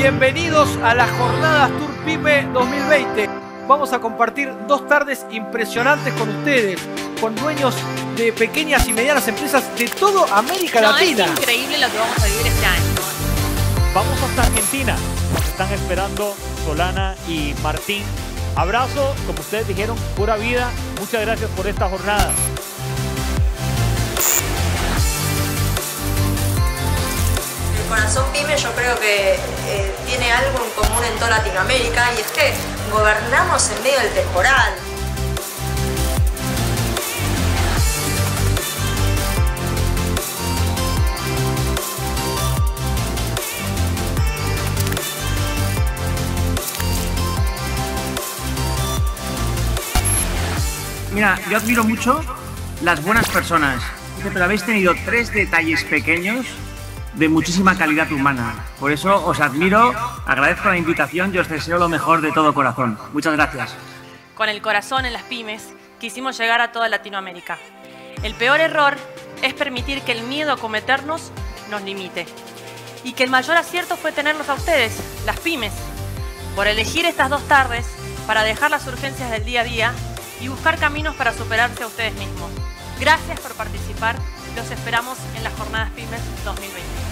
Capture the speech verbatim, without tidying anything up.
Bienvenidos a las Jornadas Tour Pyme dos mil veinte. Vamos a compartir dos tardes impresionantes con ustedes, con dueños de pequeñas y medianas empresas de toda América no, Latina. Es increíble lo que vamos a vivir este año. Vamos hasta Argentina. Nos están esperando Solana y Martín. Abrazo, como ustedes dijeron, pura vida. Muchas gracias por esta jornada. Corazón Pyme yo creo que eh, tiene algo en común en toda Latinoamérica y es que gobernamos en medio del temporal. Mira, yo admiro mucho las buenas personas, pero habéis tenido tres detalles pequeños de muchísima calidad humana. Por eso os admiro, agradezco la invitación y os deseo lo mejor de todo corazón. Muchas gracias. Con el corazón en las pymes, quisimos llegar a toda Latinoamérica. El peor error es permitir que el miedo a cometernos nos limite. Y que el mayor acierto fue tenerlos a ustedes, las pymes, por elegir estas dos tardes para dejar las urgencias del día a día y buscar caminos para superarse a ustedes mismos. Gracias por participar. Los esperamos en las Jornadas Pymes dos mil veinte.